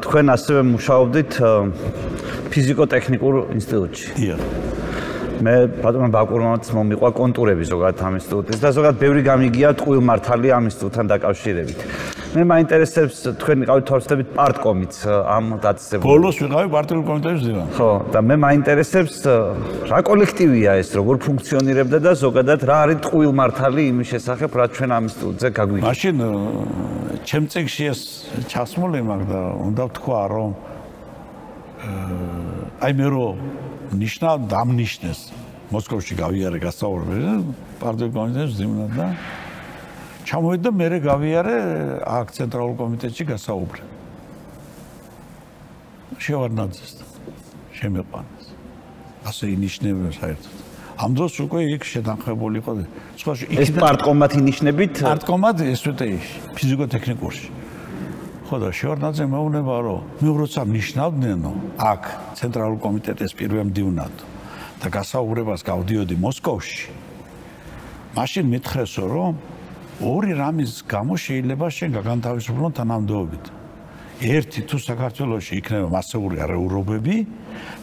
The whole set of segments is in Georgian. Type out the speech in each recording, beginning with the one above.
თქვენ ასევე მუშაობდით ფიზიკო-ტექნიკურ ინსტიტუტში. მე ბატონო ბაკურმანაც მომიყვა კონტურები ზოგადად ამ ინსტიტუტის და ზოგადად ბევრი გამიგია ტყუილ მართალი ამ ინსტიტუტთან დაკავშირებით. Მე მაინტერესებს თქვენ იყავით თორსდებით პარტკომიტს ამ დაწესებულებას. ბოლოს ვიყავი პარტიული კომიტეტის წევრი. ხო, და მე მაინტერესებს რა კოლექტივია ეს, როგორ ფუნქციონირებდა და ზოგადად რა არის ტყუილ მართალი იმის შესახებ, რა ჩვენ ამ ინსტიტუტზე გაგვიგეთ. მაშინ ჩემ წიგნში ეს ჩასმული მაქვს და უნდა ვთქვა რომ აი მე რო ნიშნავ დამნიშნეს მოსკოვში გავიარე გასაუბრები პარტიული კომიტეტის ზიმნად და ჩამოვედი და მე გავიარე აქ ცენტრალურ კომიტეტში გასაუბრე შევარნაძეს შემეყანეს ასე ინიშნებიან საერთოდ ამ დროს უკვე იქ შეთანხმებული იყო. Სხვაში იქ პარტკომად ინიშნებით? პარტკომად ესტუტეში, ფიზიკო-ტექნიკურში. ხო და შევარდნაძე მეუბნება რომ მე როცა ნიშნავდნენო აქ ცენტრალურ კომიტეტის პირველ მდივნად და გასაუბრებას გავდიოდი მოსკოვში. მაშინ მითხრესო რომ ორი რამის გამო შეიძლება შენ გაგანთავისუფლო თანამდებობით. Ერთი თუ საქართველოში იქნება მასიური არეულობები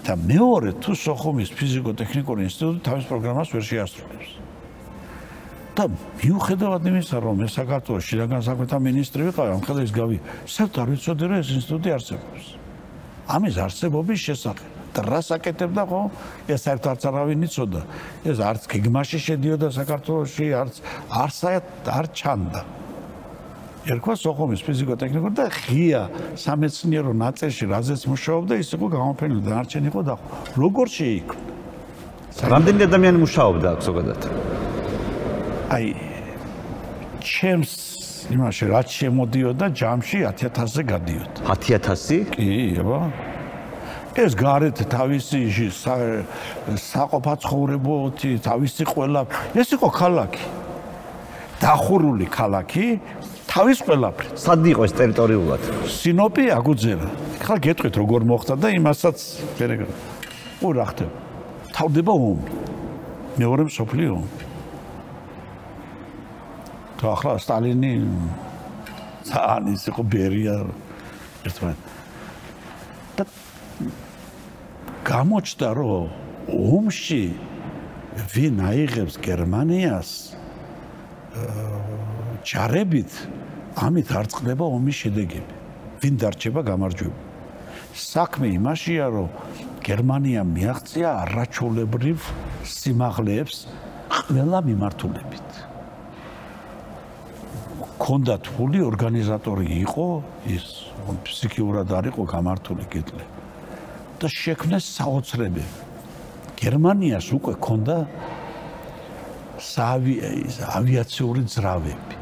და მეორე თუ სოხუმის ფიზიკო-ტექნიკური ინსტიტუტი თავის პროგრამას ვერ შეასრულებს. და მიუხედავად იმისა, რომ ეს საქართველოს შინაგანსაკუთრებათა მინისტრი ვიყავი, ამ ხელს გავი, საერთოდ არ ვიცოდი რომ ეს ინსტიტუტი არსებობს. ამის არსებობის შესახებ და რას აკეთებდა ხო? ეს საერთოდ არც არავინ იცოდა. ეს არც გეგმაში შედიოდა საქართველოში, არც ჩანდა. ერქვა სოხუმის ფიზიკო-ტექნიკური და ღია სამეცნიერო ნაწილში რაზეც მუშაობდა ის იყო გამოფენილი და არჩენ იყო დახო. როგორ შეიქმნა? რამდენი ადამიანი მუშაობდა აქ ზოგადად? აი ჩემს იმაში რაც შემოდიოდა ჯამში 10000-ზე გადიოდა. 10000? კი, აბა. ეს გარეთ თავისი საყოფაცხოვრებოთი, თავისი ყველა. ეს იყო ქალაქი. დახურული ქალაქი. Თავის ყველაფერი. Სად იყო ეს ტერიტორიულად? სინოპი აგუძერა. ხა გეტყვით როგორ მოხდა და იმასაც ვერეგარ. რა ხდება? თავდება ომი. მეორე მსოფლიო ომი. და ახლა სტალინი ზანის იყო ბერია ერთმანეთს. და გამოჩნდა რომ ომში ვინ აიღებს გერმანიას ჯარებით ამით არ წყდება ომის შედეგები. ვინ დარჩება გამარჯვებული. საქმე იმაშია, რომ გერმანია მიაღწია არაჩვეულებრივ სიმაღლეებს ყველა მიმართულებით. ჰქონდა თული ორგანიზატორი იყო, ის ფსიქიურად არ იყო გამართული კიდე. და შექმნეს საოცრებები. გერმანიას უკვე ჰქონდა ავიაციური ძრავები.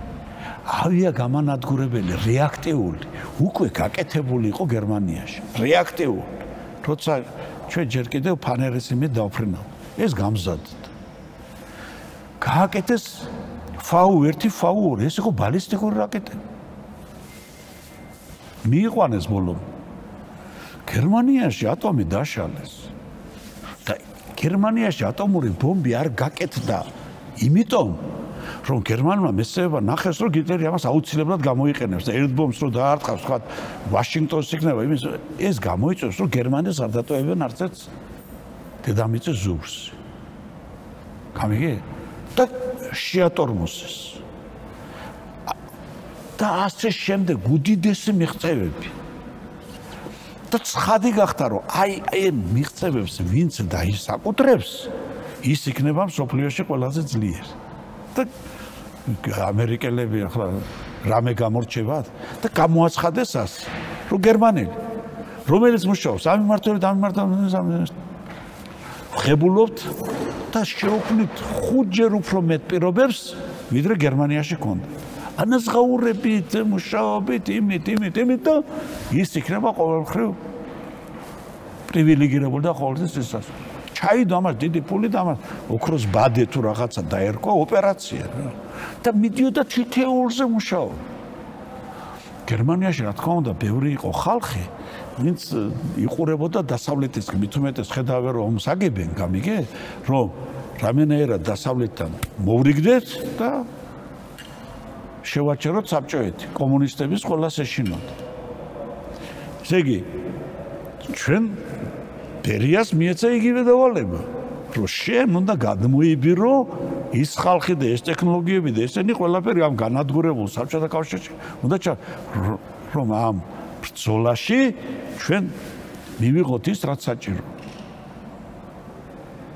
ავიაგამანადგურებელი რეაქტიული უკვე გაკეთებული იყო გერმანიაში. რეაქტიული. როცა ჩვენ ჯერ კიდევ ფანერის იმით დავფრინავთ. ეს გამზადდა. გააკეთეს FAU-1, FAU-2, ეს იყო ბალისტიკური რაკეტები. მიიყვანეს ბოლო. გერმანიაში ატომი დაშალეს. და გერმანიაში ატომური ბომბი არ გაკეთდა. Იმიტომ რომ გერმანმა მესწრება ნახეს რომ გიტლერი ამას აუცილებლად გამოიყენებს და ერთ ბომს რო დაარტყავს თქვა ვაშინგტონს იქნება იმის ეს გამოიწვევს რომ გერმანელს არ დატოვებენ არცერთ დედამიწის ზურს. გამიგე? და შეატორმოსეს. და ასე შემდეგ უდიდესი მიღწევები. და ცხადი გახდა რომ აი მიღწევებს ვინც დაისაკუთრებს ის იქნება მსოფლიოში ყველაზე ძლიერი. და ამერიკელები ახლა რამე გამორჩევათ და გამოაცხადეს ასე, რომ გერმანელი, რომელიც მუშაობს ამ მიმართულებით, ხებულობთ და შევქმნით 5ჯერ უფრო მეტ პირობებს, ვიდრე გერმანიაში ჰქონდა. ანაზღაურებით, მუშაობით, იმით და ის იქნება ყოველმხრივ პრივილეგირებული და ყოველთვის ისასწავლო. ჩაიდო ამას დიდი ფული და ამას ოქროს ბადე თუ რაღაცა დაერქვა ოპერაცია და მიდიოდა თითეულზე მუშაობა. გერმანიაში რა თქმა უნდა ბევრი იყო ხალხი, ვინც იყურებოდა დასავლეთის მით უმეტეს ხედავენ რომ ომს აგებენ, გამიგე, რომ რამენერად დასავლეთთან მოვრიგდეთ და შევაჩეროთ საბჭოეთი, კომუნისტების ყველას ეშინოდა. Теги, чен периас миеца егиве давалеба. Рушем, ну да гадмо и биро, из халхи дес технологии би дес, ни хвала периам ганат гуревул, сапчата кавшечи. Ну да ча ромам пцолаши, чен мивигот ис рацачиро.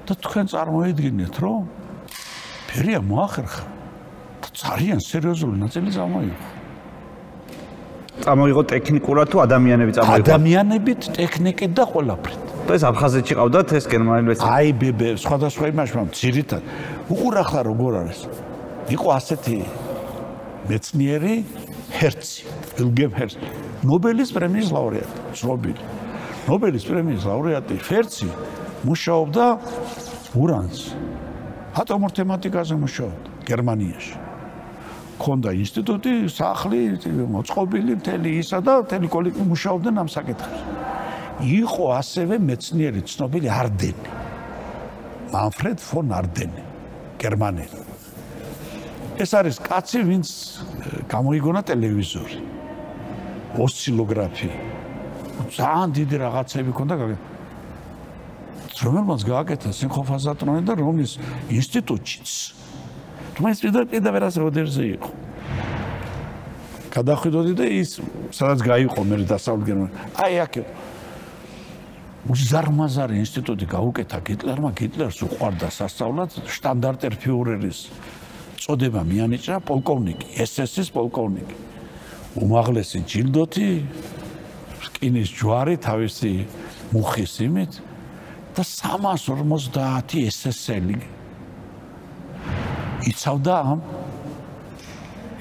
Да тукенц армоиდგინეთ, რომ ფერია მოახერხა. და ძალიან სერიოზული ნაწილი წამოიღო. Წამოიღო ტექნიკურად თუ ადამიანები წამოიღო? ადამიანებით, ტექნიკით და ყველაფრით. და ეს აფხაზეთში ყავდათ ეს გერმანელებს? აი ბებე, სხვადასხვა იმაშმა ძირითად. უყურახლა როგორ არის? იყო ასეთი მეცნიერი ჰერცი, ვილგელმ ჰერცი, ნობელის პრემიის ლაურეატი, ცნობილი. ნობელის პრემიის ლაურეატი ჰერცი მუშაობდა ურანს. ატომურ თემატიკაზე მუშაობდა გერმანიაში. ქონდა ინსტიტუტი, სახლი, მოწყობილი მთელი ისა და მთელი კოლექტივი მუშაობდნენ ამ საკითხებზე. იყო ასევე მეცნიერი ცნობილი არდენი. მანფრედ ფონ არდენი, გერმანელი. ეს არის კაცი, ვინც გამოიგონა ტელევიზორი. ოსცილოგრაფი. ძალიან დიდი რაღაცები ქონდა გაგა. Რომელიც გააკეთა სინხოფაზატრონი და რომის ინსტიტუტშიც. თუმცა პირდაპირ ასეოდერზე იყო. გადახვიდოდი და ის სადაც გაიყო მე დასავლეთ გერმანიაში. აი აქ უზარმაზარი ინსტიტუტი გაუკეთა გიტლერმა, გიტლერს უყვარდა სასწავლად, შტანდარტერფიურერის წოდება მიანიჭა, პოლკოვნიკი, ესესის პოლკოვნიკი. უმაღლესი ჯილდოთი, რკინის ჯვარი თავისი მუხის იმით. და 350 SSL-ი იცავდა ამ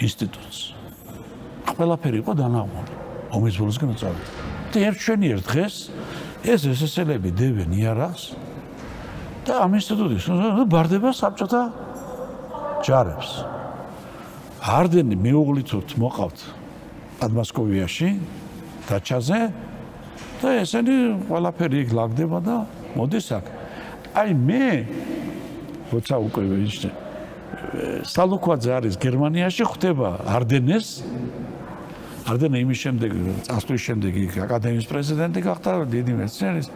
ინსტიტუტს. ყველაფერი იყო დანაღმული. ომის ბოლოსკენ წავიდა. და ერთშენიერ დღეს ეს SSL-ები დებენ იარაღს და ამ ინსტიტუტის ბარდება საბჭოთა ჯარებს. არდენი მეუღლითურთ მოყავთ პადმასკოვიაში, დაჩაზე და ესენი ყველაფერი იქ ლაგდება და მოდის აქ. აი მე როცა უკვე ვიჩნე სალუკვაძე არის გერმანიაში, ხვდება არდენეს. არდენე იმის შემდეგ, წასვლის შემდეგ აკადემიის პრეზიდენტი გახდა, დიდი მეცნიერის.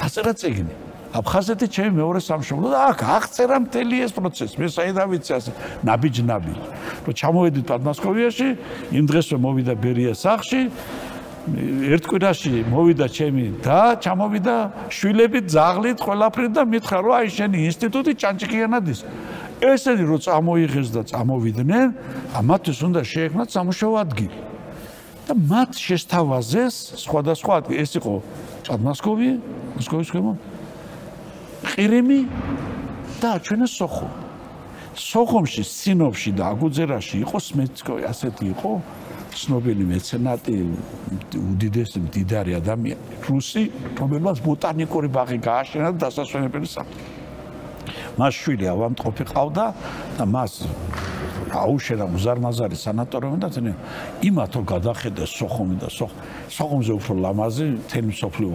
დაწერა წიგნი. აფხაზეთი ჩემი მეორე სამშობლო და აქ აღწერა მთელი ეს პროცესი. მე საიდან ვიცი ასე ნაბიჯ. რომ ჩამოვედით პადმასკოვიაში, იმ დღესვე მოვიდა ბერიას სახლში. ერთ კვირაში მოვიდა ჩემი და ჩამოვიდა შვილებით, ძაღლით, ყველაფრით და მითხრა რომ აი შენი ინსტიტუტი ჭანჭიკიანად ის. ესენი რო წამოიღეს და წამოვიდნენ, ამათთვის უნდა შეექმნათ სამუშაო ადგილი. და მათ შეესთავაზეს სხვადასხვა ადგილი. ეს იყო პადმასკოვი, მოსკოვის ქვემო, ყირიმი და ჩვენი სოხო. სოხომში, სინოვში და აგუძერაში იყო სმეთქო, ასეთი იყო. ცნობილი მეცენატი, უდიდესი მდიდარი ადამიანი, რუსი, რომელმაც ბოტანიკური ბაღი გააშენა და დასასვენებელი სახლი. მას შვილი ავადმყოფი ყავდა და მას აუშენა უზარმაზარი სანატორიუმი და იმათ რომ გადახედეს სოხუმი და სოხუმზე უფრო ლამაზი, თემი სოფლიო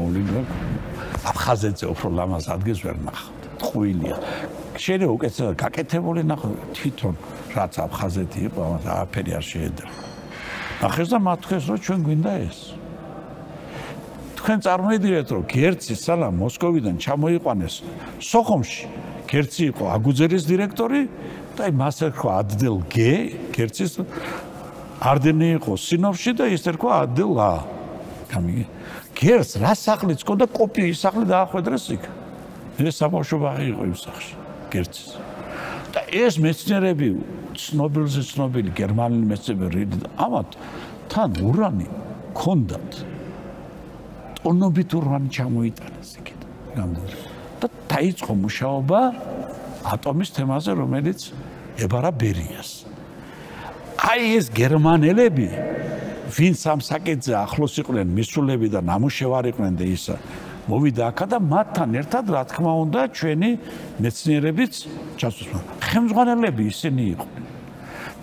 აფხაზეთზე უფრო ლამაზ ადგილს ვერ ნახავთ. ტყუილია. შეიძლება უკეთესად გაკეთებული ნახავთ თვითონ რაც აფხაზეთი იყო, ამას არაფერი არ შეედრა. ახერს და მათქეს რომ ჩვენ გვინდა ეს. თქვენ წარმოიდგინეთ რომ გერცი სალამ მოსკოვიდან ჩამოიყვანეს სოხომში. გერცი იყო აგუძერის დირექტორი და მას ერქვა ადდელ გ, გერცის არდენი იყო სინოვში და ის ერქვა ადდელ ა. გერცს რა სახლიც ჰქონდა, კოპიის სახლი დაახვედრეს იქ. ეს საბავშვო ბაღი იყო იმ სახლში გერცის. და ეს მეცნიერები ცნობილზე ცნობილი გერმანელი მეცნიერები ამათ თან ურანი ჰქონდათ. ტონობით ურანი ჩამოიტანეს იქით. და დაიწყო მუშაობა ატომის თემაზე, რომელიც ებარა ბერიას. აი ეს გერმანელები, ვინც ამ საკითხზე ახლოს იყვნენ, მისულები და ნამუშევარი იყვნენ და ისა მოვიდა აქ და მათთან ერთად რა თქმა უნდა ჩვენი მეცნიერებიც ჩასულა. ხემძღვანელები ისინი იყვნენ.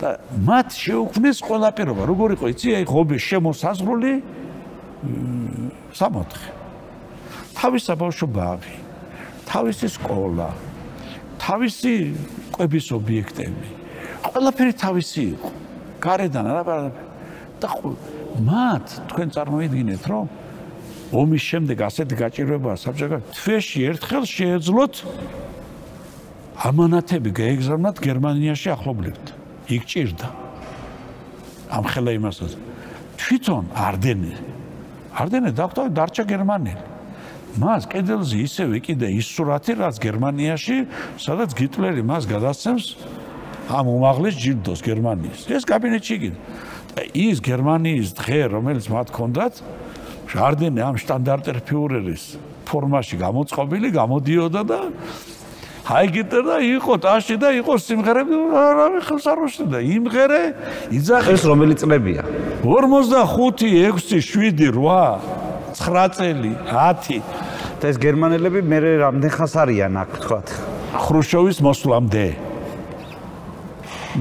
და მათ შეუქმნეს ყველაფერობა, როგორ იყო იცი, აი ღობის შემოსაზღვრული 64. თავის საბავშვო ბაღი, თავისი სკოლა, თავისი კვების ობიექტები. ყველაფერი თავისი იყო. გარედან რა და მათ თქვენ წარმოიდგინეთ რომ ომის შემდეგ ასეთ გაჭირვება საბჭოთა თვეში ერთხელ შეეძლოთ ამანათები გაეგზავნათ გერმანიაში ახლობლებთ. იქ ჭირდა. Am xelai masat. Tviton Ardene. Ardene dakta darcha Germania. Mas kedelzi isev ikide is surati rats Germaniashi, sadats Hitleri mas gadatsevs am umaglis jildos Germanis. Es kabinetshi igid. Is Germanis dxe romelis mat kondat Ardene am standarterfiureris formashi gamotsqobili gamodioda da Haigiter da, iqo tashi da, iqo simgherebi ara mixels ar ushti da. Imghere izaxis romelits qebia. 45, 6, 7, 8, 9 წელი, 10. და ეს გერმანელები მე რამდენ ხანს არიან აქ თქვათ? ხრუშჩოვის მოსვლამდე.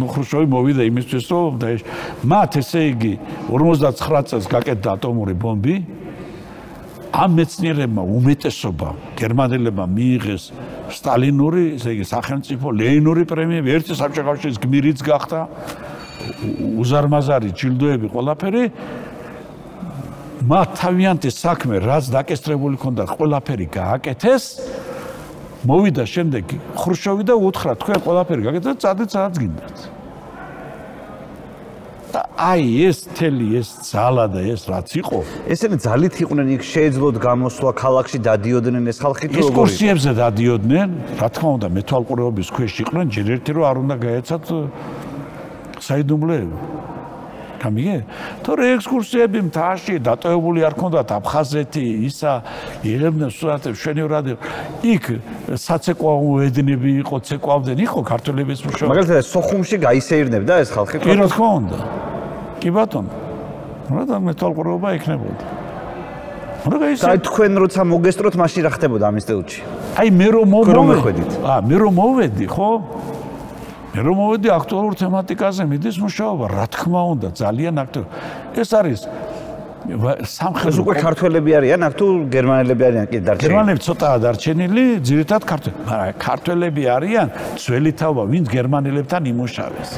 ნუ ხრუშჩოვი მოვიდა იმისთვის, რომ მათ ესე იგი 59 წელს გაკეთდა ატომური ბომბი. Am მეცნიერებმა უმეტესობა გერმანელებმა მიიღეს სტალინური, ესე იგი სახელმწიფო ლენინური პრემია, ერთი საბჭოთა კავშირის გმირიც გახდა, უზარმაზარი ჯილდოები, ყველაფერი. მათ თავიანთი საქმე, რაც დაკესტრებული ჰქონდა, ყველაფერი გააკეთეს. მოვიდა შემდეგ ხრუშჩოვი და უთხრა, თქვენ ყველაფერი გააკეთეთ, წადეთ სადაც გინდათ. Ai, este este sala de este rațico. Este ne zalit că unele șezlot gamosua calaxi da diodnen este halchit. Este corsiebze da diodnen. Ratcând am metal cu robis cu eșiclan generiru arunda găiețat saidumble. Camie. Tor excursiebim tașii datoiebuli arconda abxazeti isa elebne surate şenurade. Ik საცეკვაო ედნები იყო, ცეკვავდნენ იყო ქართველების მუშაობა. მაგალითად, სოხუმში გაისეირნებდა ეს ხალხი. რა თქმა უნდა. კი ბატონო. რა მეტალყურობა ექნებოდა. რა გაისეირნა. და თქვენ როცა მოგესწროთ, მაშინ რა ხდებოდა ამ ინსტიტუტში? აი მე რომ მოვედით. მე რომ მოვედი, ხო? მე რომ მოვედი აქტუალურ თემატიკაზე მიდის მუშაობა, რა თქმა უნდა, ძალიან აქტუალურია. ეს არის სამხელს უკვე ქართველები არიან, აქ თუ გერმანელები არიან კიდე დარჩენილი. გერმანელები ცოტაა დარჩენილი, ძირითადად ქართველები, მაგრამ ქართველები არიან ძველი თავა, ვინც გერმანელებთან იმუშავებს.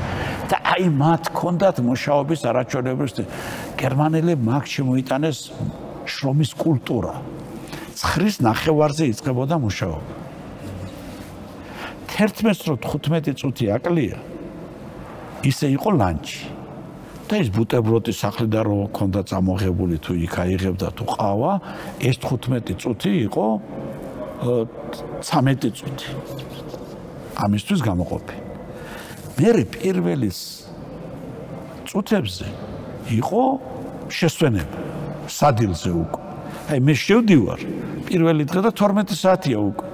და აი მათ ჰქონდათ მუშაობის არაჩვეულებრივი. გერმანელებმა აქ შემოიტანეს შრომის კულტურა. ცხრის ნახევარზე იწყებოდა მუშაობა. 11-15 წუთი აკლია. ისე იყო ლანჩი. და ის ბუტებროტის სახლიდან რო ქონდა წამოღებული თუ იქ აიღებდა თუ ყავა, ეს 15 წუთი იყო 13 წუთი. ამისთვის გამოყოფი. მე პირველის წუთებზე იყო შესვენება სადილზე უკვე. აი მე შევდივარ პირველი დღე და 12 საათია უკვე.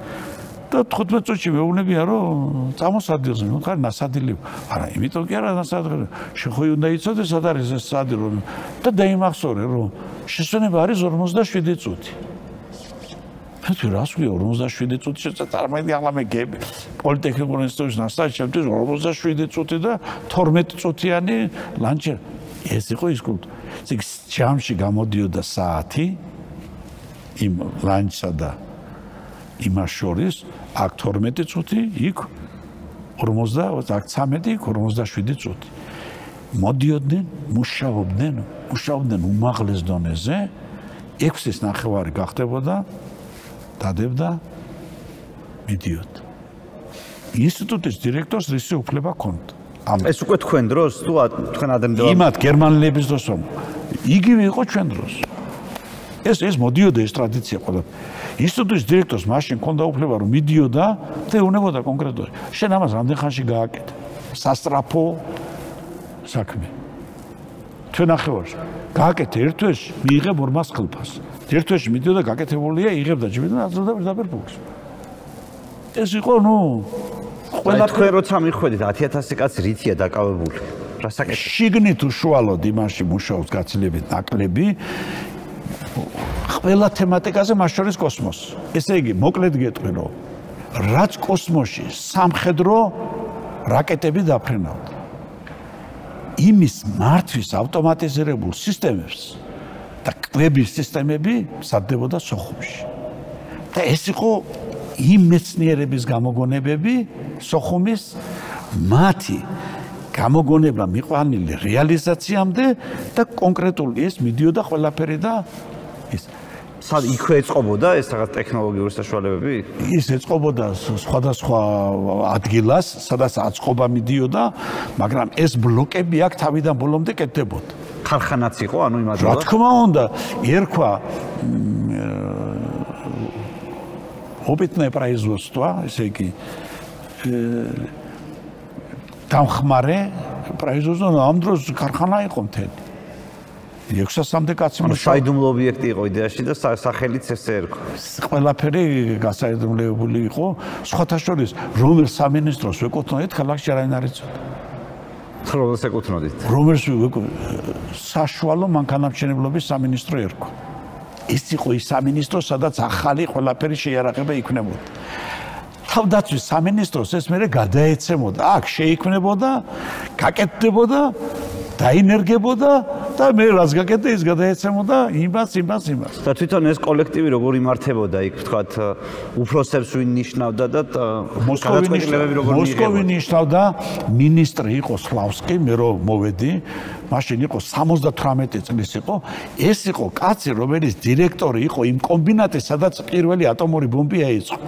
და 15 წუთში მეუბნებიან რომ წამოსადილზე ხარ ნასადილი. არა, იმიტომ კი არა ნასადილი. შეხოი უნდა იცოდე სად არის ეს სადილი და დაიმახსოვრე რომ შესვენება არის 57 წუთი. მე თუ რას ვიო 57 წუთში წარმოიდგინე ალამე გები. პოლიტექნიკური ინსტიტუტის ნასტაში შემთხვევით 57 წუთი და 12 წუთიანი ლანჩი. ეს იყო ის კულტურა. ეს ჯამში გამოდიოდა საათი იმ ლანჩსა და იმას შორის აქ 12 წუთი, იქ 50, აქ 13, იქ 57 წუთი. მოდიოდნენ, მუშაობდნენ უმაღლეს დონეზე, 6-ის ნახევარი გახდებოდა, დადებდა, მიდიოდა. ინსტიტუტის დირექტორს რისი უფლება ჰქონდა. ეს უკვე თქვენ დროს, თუ თქვენ ადამიანები იმათ გერმანელების დროს რომ იგივე იყო ჩვენ დროს. ეს მოდიოდა ეს ტრადიცია ყველაფერი. ინსტიტუტის დირექტორს მაშინ ჰქონდა უფლება რომ მიდიოდა და ეუნებოდა კონკრეტულად. შენ ამას რამდენ ხანში გააკეთე? სასტრაფო საქმე. თვენახევარში გააკეთე ერთ თვეში, მიიღებ 200 ხლიფას. ერთ თვეში მიდიოდა გაკეთებულია, იღებდა ჯიბიდან აძლევდა პირდაპირ ფულს. ეს იყო ნუ ყველა თქვენ როცა მიხვედით 10000 კაცი რითია დაკავებული. რა საკეთე? შიგნით უშუალოდ იმაში მუშაობს გაცილებით ნაკლები. Ყველა თემატიკაზე მას შორის კოსმოსი. ესე იგი, მოკლედ გეტყვი რომ რაც კოსმოსში სამხედრო რაკეტები დაფრენავდა. იმის მართვის ავტომატიზირებულ სისტემებს და კვების სისტემები მზადდებოდა სოხუმში. და ეს იყო იმ მეცნიერების გამოგონებები სოხუმის მათი გამოგონება მიყვანილი რეალიზაციამდე და კონკრეტული ეს მიდიოდა ყველაფერი და ეს Să ică ești coboda, este ca tehnologie ursa șoalebe. Este ești coboda, scoada scoa adgilas, să da să ați coba midioda, magram es bloke biak tavidan bolom de ketebot. Carxanați cu anui major. Atcuma onda, iercoa. Опытное производство, всякие там хмаре производство, но амдрос кархана и контент. Якщо сам декаци мушу. Сайдумло объекти го идеаши да сахелице серко. Ყველაფერი გასაიდუმლოებული იყო, სხვათა შორის რომელ სამინისტროს ვეკუთვნოდით ქალაქში არ არინარიცოდა. რომელს ეკუთვნოდით? რომელს საშუალო მანქანათმშენებლობის სამინისტრო ერქვა. Ის იყო ის სამინისტრო, სადაც ახალი ყველაფერი შეიარაღება იქნებოდა. თავდაცვის სამინისტროს ეს მერე გადაეცემოდა, აქ შეიქმნებოდა, გაკეთდებოდა, დაინერგებოდა და მე რაც გაკეთე ის გადაეცემოდა იმას. და თვითონ ეს კოლექტივი როგორ იმართებოდა იქ, ვთქვათ, უფროსებს ვინ ნიშნავდა და მოსკოვი როგორ მიიღებოდა? მოსკოვი ნიშნავდა, მინისტრი იყო სლავსკი, მე რო მოვედი, მაშინ იყო 78 წლის იყო, ეს იყო კაცი, რომელიც დირექტორი იყო იმ კომბინატის, სადაც პირველი ატომური ბომბი აიწყო.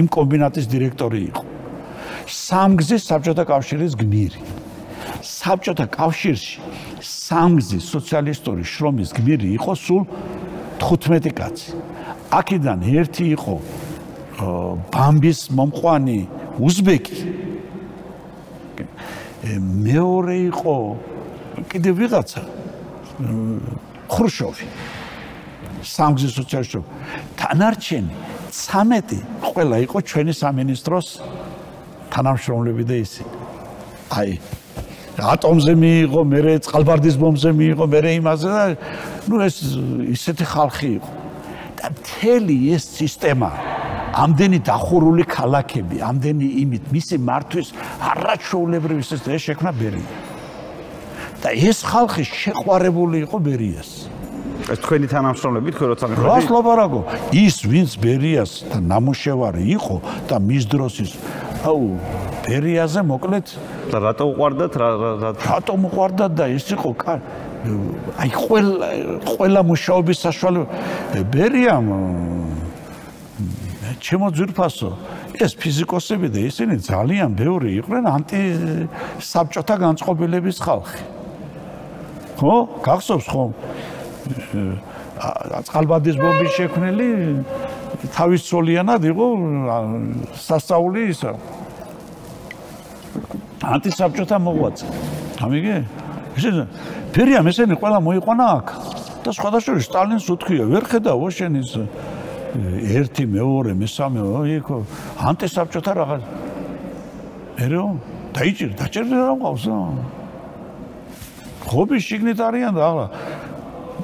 Იმ კომბინატის დირექტორი იყო. სამგზის საბჭოთა კავშირის გმირი. საბჭოთა კავშირში სამგზის სოციალისტური შრომის გმირი იყო სულ 15 კაცი. აქედან ერთი იყო ბამბის მომყვანი უზბეკი. მეორე იყო კიდევ ვიღაცა ხრუშოვი. სამგზის სოციალისტური შრომის თანარჩენი 13 ყველა იყო ჩვენი სამინისტროს თანამშრომლები და ისინი. Აი, ატომზე მიიღო, მერე წყალბარდის ბომბზე მიიღო, მერე იმაზე და ну ეს ისეთი ხალხი იყო. და მთელი ეს სისტემა, ამდენი დახურული ქალაქები, ამდენი იმით მისი მართვის არაჩვეულებრივი სისტემა შექმნა ბერია. და ეს ხალხი შეყვარებული იყო ბერიას. Ეს თქვენი თანამშრომლები თქვენ როცა მიყოლეთ? რას ლაპარაკო? ის ვინც ბერიასთან ნამუშევარი იყო და მის დროს ის ბერიაზე მოკლედ და რატო უყვარდათ? რატო მოყვარდათ და ეს იყო აი ყველა მუშაობის საშუალო ბერიამ ჩემო ძვირფასო ეს ფიზიკოსები და ისინი ძალიან ბევრი იყვნენ ანტისაბჭოთა განწყობილების ხალხი. ხო? გახსოვს ხომ? წყალბადის ბომბის შექმნელი თავისწოლიანად იყო სასწაული ისა ანტისაბჭოთა მოღვაწე. ამიგე? ფერიამ ესენი ყველა მოიყვანა აქ და სხვადასხვა სტალინს უთქვია ვერ ხედავო შენ ის ერთი მეორე მესამე იყო ანტისაბჭოთა რაღაც ერო დაჭერდა რა მყავს ხობი შიგნით არიან და აღლა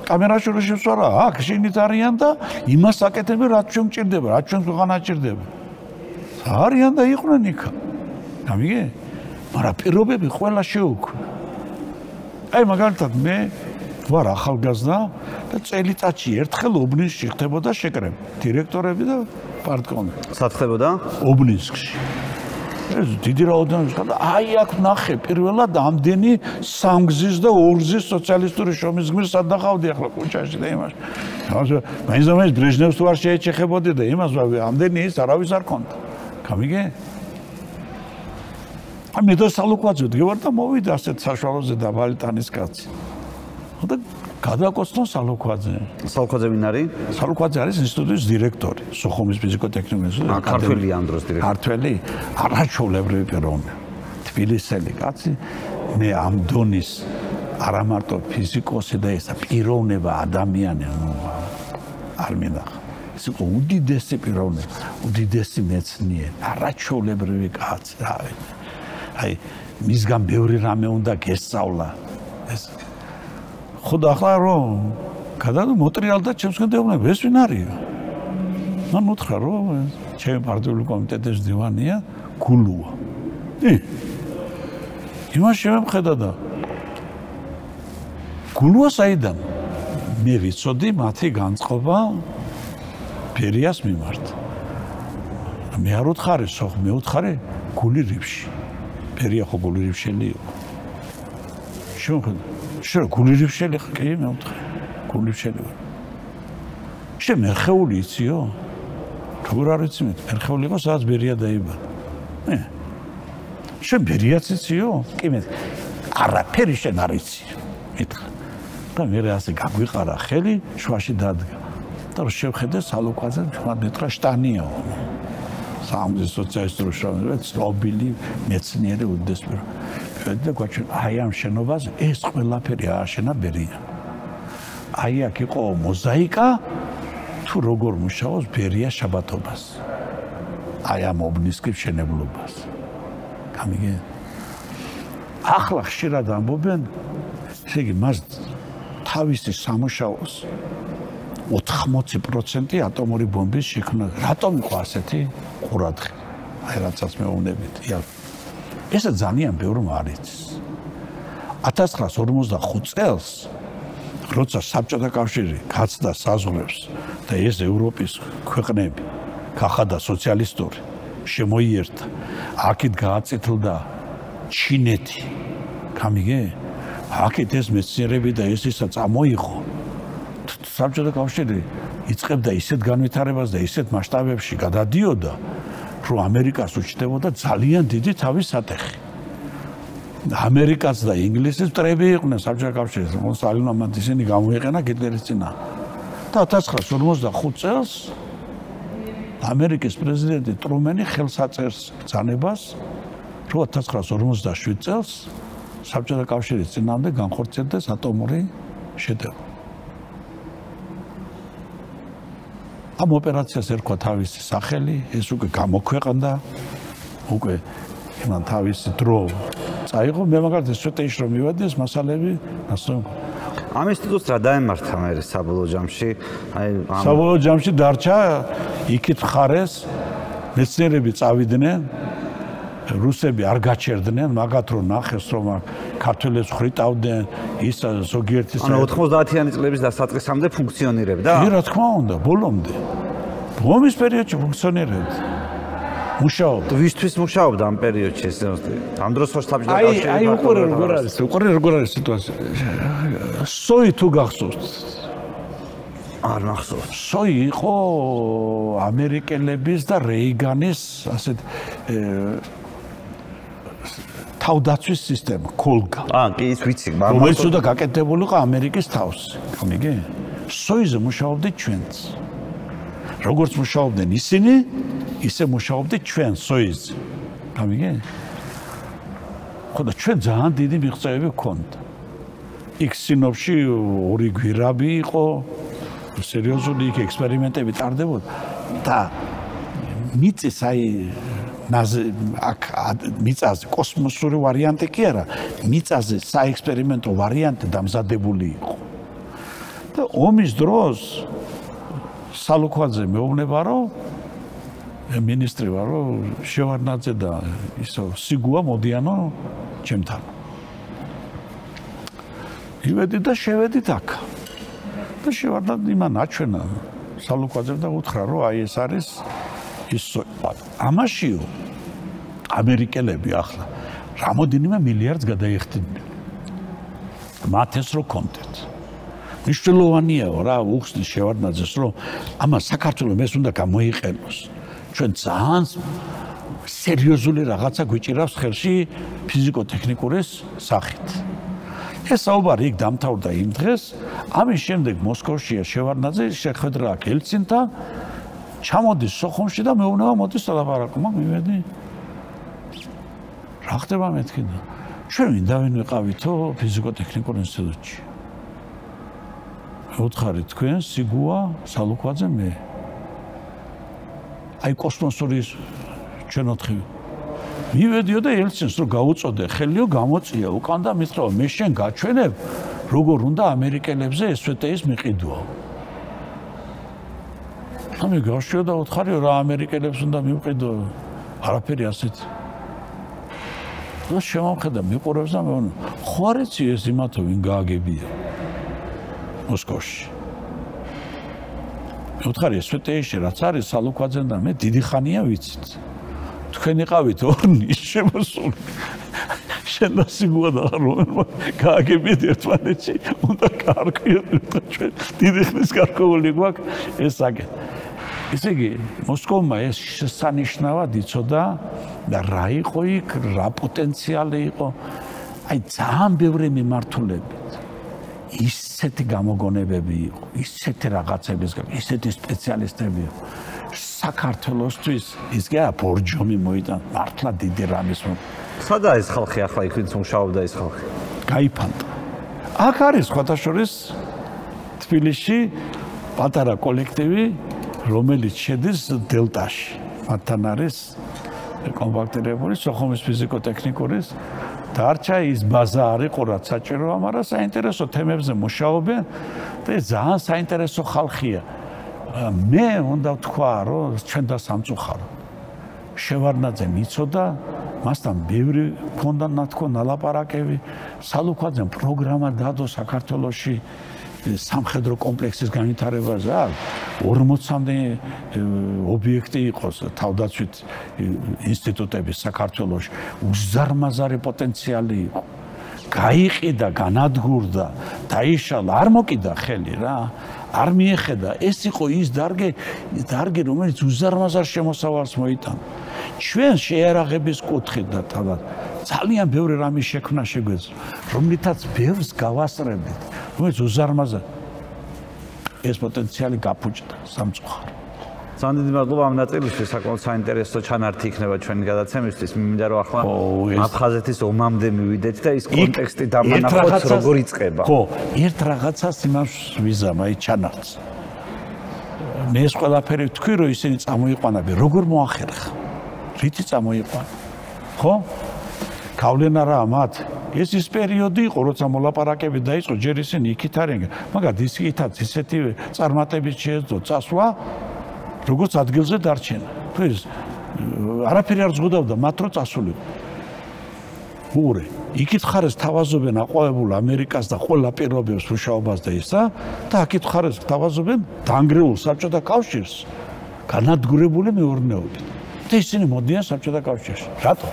კამერაში რო შეცვარა, აქ შენით არიან და იმას აკეთებენ, რაც ჩვენ მჭირდება, რაც ჩვენ ქვეყანა ჭირდება. არიან და იყვნენ იქ. გამიგე? მაგრამ პირობები ყველა შეუქმნა. აი მაგალითად მე ვარ ახალგაზრდა და წელიწადში ერთხელ ობნინსკში ხდებოდა შეკრება. დირექტორები და პარტკომი. სათხოვდა? ობნინსკში. ეს დიდი რაოდენობა ხდა. აი აქ ნახე პირველად ამდენი სამგზის და ორგზის სოციალისტური შრომის გმირს სად დახავდი ახლა ქუჩაში და იმას. მაინც ბრეჟნევს თუ არ შეეჩეხებოდი და იმას ამდენი ის არავის არ ქონდა. გამიგე? მე და სალუკვაძე ვდგევარ და მოვიდა ასეთ საშუალოზე დაბალი ტანის კაცი. და გადააკოცნო სალუკვაძე. სალუკვაძე ვინ არის? სალუკვაძე არის ინსტიტუტის დირექტორი, სოხუმის ფიზიკო-ტექნიკური ინსტიტუტის. ქართველი ამ დროს დირექტორი. ქართველი, არაჩვეულებრივი პიროვნება. თბილისელი კაცი, მე ამ დონის არა მარტო ფიზიკოსი და ესა პიროვნება ადამიანი არ მინახა. ეს იყო უდიდესი პიროვნება, უდიდესი მეცნიერი, არაჩვეულებრივი კაცი, რა ვიცი. აი, მისგან ბევრი რამე უნდა გესწავლა. ეს ხოდა ახლა რომ გადადო მოტრიალდა ჩემსგან დევნებ ეს ვინ არის? მან მოთხრა რომ ჩემი პარტიული კომიტეტის დივანია გულუა. იმას შევხედა და გულუა საიდან? მე ვიცოდი მათი განწყობა ფერიას მიმართ. მე არ ვუთხარი სოხ, მე ვუთხარი გული რიფში. ფერია ხო გული რიფშელი იყო. შევხედა. შე გულირიფშელი ხარ კი მე ვთქვი გულირიფშელი ვარ შენ ერხეული იციო? თუ რა ვიცით, ერხეული იყო, სადაც ბერია დაიბადა. შენ ბერიაც იციო? კი მეთქი. არაფერი შენ არ იცი. მეთქა. და მე ასე გაგვიყარა ხელი, შუაში დადგა. და რომ შევხედე ალოკვაზე, თქვა მეტყა შტანიო. სამზე სოციალისტურ შრომის ცნობილი მეცნიერი უდესპერო. და გვაჩვენე, აი ამ შენობას ეს ყველაფერი ააშენა ბერია. აი აქ იყო მოზაიკა თუ როგორ მუშაობს ბერია შაბათობას. აი ამ ობნისკის შენებლობას. გამიგე. ახლა ხშირად ამბობენ, ესე იგი მას თავისი სამუშაოს 80% ატომური ბომბის შექმნა. რატომ იყო ასეთი ყურადღება? აი რასაც მეუბნებით, ეს ძალიან ბევრმა არ იცის. 1945 წელს როცა საბჭოთა კავშირი გაცდა საზღვრებს და ეს ევროპის ქვეყნები გახდა სოციალისტური, შემოიერთა. აქეთ გააწითლდა ჩინეთი. გამიგე? აქეთ ეს მეცნიერები და ეს ისაც ამოიღო. საბჭოთა კავშირი იწყებდა ისეთ განვითარებას და ისეთ მასშტაბებში გადადიოდა, რომ ამერიკას უჩნდებოდა ძალიან დიდი თავის სატეხი. ამერიკას და ინგლისის მტრები იყვნენ საბჭოთა კავშირის, რომ სტალინმა მათ ისინი გამოიყენა გიტლერის წინააღმდეგ. და 1945 წელს ამერიკის პრეზიდენტი ტრუმენი ხელს აწერს ბრძანებას, რომ 1947 წელს საბჭოთა კავშირის წინააღმდეგ განხორციელდეს ატომური შეტევა. ამ ოპერაციას ერქვა თავისი სახელი, ეს უკვე გამოქვეყნდა, უკვე იმან თავისი დრო წაიღო, მე მაგალითად სვეტეში რომ მივედი, ეს მასალები ნასწორია. ამ ინსტიტუტს რა დაემართა მე საბოლოო ჯამში? საბოლოო ჯამში დარჩა იქით ხარეს, მეცნიერები წავიდნენ, რუსები არ გაჩერდნენ, მაგათ რომ ნახეს რომ ქართველებს ხრიტავდნენ, ის ზოგიერთი 90-იანი წლების დასაწყისამდე ფუნქციონირებდა. რა თქმა უნდა, ბოლომდე. ომის პერიოდში ფუნქციონირებდა. მუშაობდა. ვისთვის მუშაობდა ამ პერიოდში ეს? ამ დროს ხო საბჭოთა კავშირი იყო. აი, როგორ არის სიტუაცია? სოი თუ გახსოვს? არ მახსოვს. სოი იყო ამერიკელების და რეიგანის ასე თავდაცვის სისტემა, კოლგა. კი, ის ვიცი, რომელიც უნდა გაკეთებულიყო ამერიკის თავზე. გამიგე? სოიზე მუშაობდით ჩვენც. როგორც მუშაობდნენ ისინი, ისე მუშაობდით ჩვენ სოიზე. გამიგე? ხოდა ჩვენ ძალიან დიდი მიღწევები გქონდა. იქ სინოპში ორი გვირაბი იყო. სერიოზული იქ ექსპერიმენტები ტარდებოდა და მიწის აი მიწაზე კოსმოსური ვარიანტი კი არა, მიწაზე საექსპერიმენტო ვარიანტი დამზადებული იყო. და ომის დროს სალუქვაძე მეუბნება, რომ მინისტრი ვარო, შევარნაძე და ისო სიგუა მოდიანო ჩემთან. ივედი და შევედით აქ. და შევარნაძე იმან აჩვენა სალუქვაძემ და უთხრა, რომ აი ეს არის ამაშიო ამერიკელები ახლა რამოდენიმე მილიარდს გადაიხდიდნენ. მათ ეს რო კონტენტ. მნიშვნელოვანიაო რა უხსნის შევარდნაძეს, რომ ამა საქართველოს ეს უნდა გამოიყენოს. ჩვენ ძალიან სერიოზული რაღაცა გვიჭირავს ხელში ფიზიკო-ტექნიკური სახით. ეს საუბარი იქ დამთავრდა იმ დღეს, ამის შემდეგ მოსკოვშია შევარდნაძე შეხვედრა აქ ელცინთან. ჩამოდის სოხუმში და მეუბნება მოდის სალაპარაკო, მივედი. რა ხდება მეთქი და ჩვენ ვინდა ვიყავითო ფიზიკო-ტექნიკურ ინსტიტუტში. ვუთხარი თქვენ, სიგუა, სალუქვაძე, მე. აი კოსმოსური ჩვენ ოთხივე. მივედიო და ელცინს რომ გაუწოდე, ხელიო გამოწია, უკან და მითხრა, მე შენ გაჩვენებ, როგორ უნდა ამერიკელებზე SVT-ის მიყიდვაო. ამი გაშიო და უთხარიო რა ამერიკელებს უნდა მივყიდო, არაფერი ასეთი. და შემოვხედა მიყურებს და მეუბნები, ხო არ იცი ეს იმათო ვინ გააგებია მოსკოვში. მე უთხარი SVT-ში რაც არის სალუქვაძემ და მე დიდი ხანია ვიცით. თქვენ იყავით ორ ნიშნს შემოსული. Šenda si godaru, kake bidir tvaneci, onda karku yediriyor. Tidihniz karku oliguak, esage. Esegi, Moskovma es sanishnava dico da rai ikoik, ra potentsiali iko, ai zaham bevremi martulebi. Iseti gamogonebebi iko, iseti ragatsebiz gam, iseti specialistebi iko. Sakartelostvis izgea borjomi moidan martla didi ramismo. Sada is xalqi axla ikhintsun shavda is xalqi. Gaipanda. Ak aris qvatashores Tbilisi patara kollektivi რომელიც შედის დელტაში. მათთან არის კომპაქტირებული სოხუმის ფიზიკოტექნიკურის და არჩა ის ბაზა არის ყურად საჭიროა, მაგრამ საინტერესო თემებზე მუშაობენ და ძალიან საინტერესო ხალხია. მე უნდა ვთქვა, რომ ჩვენდა სამწუხარო. შევარნაძე მიცოდა, მასთან ბევრი ქონდა ნათქვა ნალაპარაკები, სალუქვაძემ პროგრამა დადო საქართველოში. სამხედრო კომპლექსის განვითარებაზე 40-მდე ობიექტი იყოს თავდაცვით ინსტიტუტების საქართველოში უზარმაზარი პოტენციალი იყო. გაიყიდა, განადგურდა, დაიშალა, არ მოკიდა ხელი რა, არ მიეხედა. ეს იყო ის დარგი, რომელიც უზარმაზარ შემოსავალს მოიტანა. Ჩვენ შეერაღების კუთხით და თავად ძალიან ბევრი რამის შექმნა შეგვეძლო, რომლითაც ბევრს გავასწრებდით. Რომელიც უზარმაზარ ეს პოტენციალი გაფუჭდა სამწუხაროდ. ძალიან დიდი მადლობა ამ ნაწილისთვის, საკმაოდ საინტერესო ჩანართი იქნება ჩვენი გადაცემისთვის. მინდა რომ ახლა აფხაზეთის ომამდე მივიდეთ და ის კონტექსტი დამანახოთ, როგორ იწყება. ხო, ერთ რაღაცას იმას ვიზამ, აი ჩანართს. მე ეს ყველაფერი ვთქვი, რომ ისინი წამოიყვანები, როგორ მოახერხა. რითი წამოიყვანა. ხო? გავლენა რა მათ ეს ის პერიოდი იყო როცა მოლაპარაკები დაიწყო ჯერ ისინი იქით არიან მაგრამ ისეთაც ისეთი წარმატებით შეეძლო წასვლა როგორც ადგილზე დარჩენა თუ ეს არაფერი არ ზღუდავდა მათ რო წასულიყო ორი იქით ხარეს თავაზობენ აყვავებულ ამერიკას და ყველა პირობებს მუშაობას და ისა და აქით ხარეს თავაზობენ დაანგრეულ საბჭოთა კავშირს განადგურებული მეურნეობით და ისინი მოდიან საბჭოთა კავშირში რატო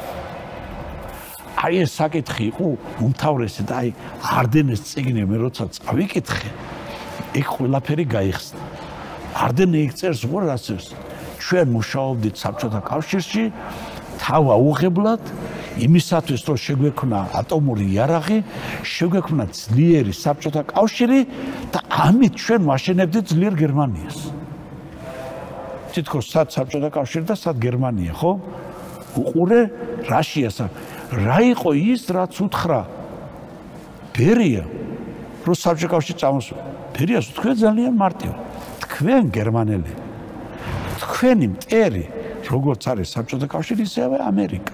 აი ეს საკითხი იყო უმთავრესი და აი არდენის წიგნი მე როცა წავიკითხე იქ ყველაფერი გაიხსნა არდენი იქ წერს უბრალოდ რაც წერს ჩვენ მუშაობდით საბჭოთა კავშირში თავაუღებლად იმისათვის რომ შეგვექმნა ატომური იარაღი შეგვექმნა ძლიერი საბჭოთა კავშირი და ამით ჩვენ ვაშენებდით ძლიერ გერმანიას თითქოს სად საბჭოთა კავშირი და სად გერმანია ხო უყურე რაშიას რა იყო ის რაც უთხრა ბერია რომ საბჭოკავშირში წამოსულა ბერიას თქვენ ძალიან მარტივ თქვენ გერმანელი თქვენი მტერი როგორც არის საბჭოთა კავშირი ისევე ამერიკა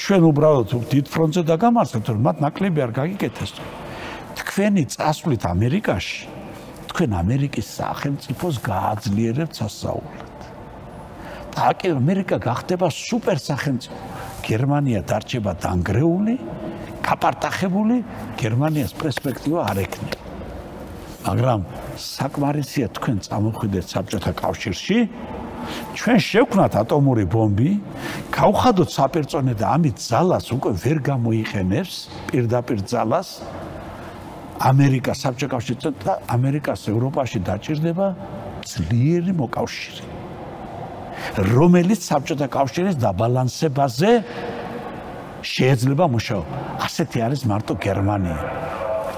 ჩვენ უბრალოდ დიდ ფრონტზე დაგამარცხეთ რომ მათ ნაკლები არ გაგიკეთეს თქვენი წასვლით ამერიკაში თქვენ ამერიკის სახელმწიფოს გააძლიერებთ სასწაულად და ამერიკა გახდება სუპერ სახელმწიფო Germania darcheba dangreuli, gapartagebuli, Germanias perspektiva ar ekhne. Magram sakmarisia თქვენ წამოხვიდეთ საბჭოთა კავშირში, ჩვენ შევქმნათ ატომური ბომბი, გავხადოთ საპირწონე და ამით ძალას უკვე ვერ გამოიყენებს, პირდაპირ ძალას ამერიკა საბჭოთა კავშირში და ამერიკას ევროპაში დაჭირდება ძლიერი მოკავშირე. Რომელიც საბჭოთა კავშირის დაბალანსებაზე შეეძლება მუშაობა. Ასეთი არის მარტო გერმანია.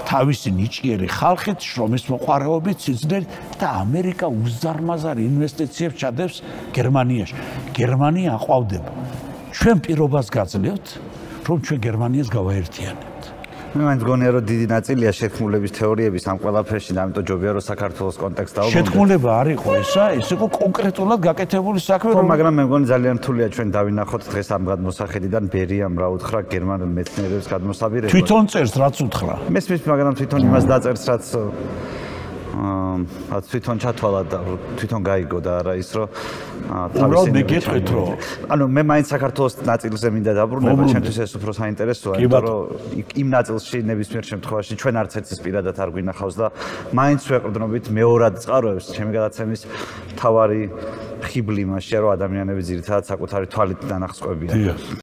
თავისი ნიჭიერი ხალხით, შრომის მოყვარეობით, სიძნელით და ამერიკა უზარმაზარ ინვესტიციებს ჩადებს გერმანიაში. გერმანია აყვავდება. ჩვენ პირობას გაძლევთ, რომ ჩვენ გერმანიას გავაერთიანებთ. მე მგონია რომ დიდი ნაწილია შეთქმულების თეორიების ამ ყველაფერში და ამიტომ ჯობია რომ საქართველოს კონტექსტს დავუმოწმოთ. შეთქმულება არ იყო ესა, ეს იყო კონკრეტულად გაკეთებული საქმე, მაგრამ მე მგონი ძალიან რთულია ჩვენ დავინახოთ დღეს ამ გადმოსახედიდან ბერიამ რა უთხრა გერმანელ მეცნიერებს გადმოსაბირება. თვითონ წერს რაც უთხრა. მესმის, მაგრამ თვითონ იმას დაწერს რაც თვითონ ჩათვალა და თვითონ გაიგო და არა ის რომ თავისი მე გეტყვით რომ ანუ მე მაინც საქართველოს ნაწილზე მინდა დაბრუნება ჩემთვის ეს უფრო საინტერესოა რომ იმ ნაწილში ნებისმიერ შემთხვევაში ჩვენ არც ერთის პირადად არ გვინახავს და მაინც ვეყრდნობით მეორად წყაროებს ჩემი გადაცემის თავარი ხიბლი მასშია რომ ადამიანები ძირითადად საკუთარი თვალით დანახსყვებიან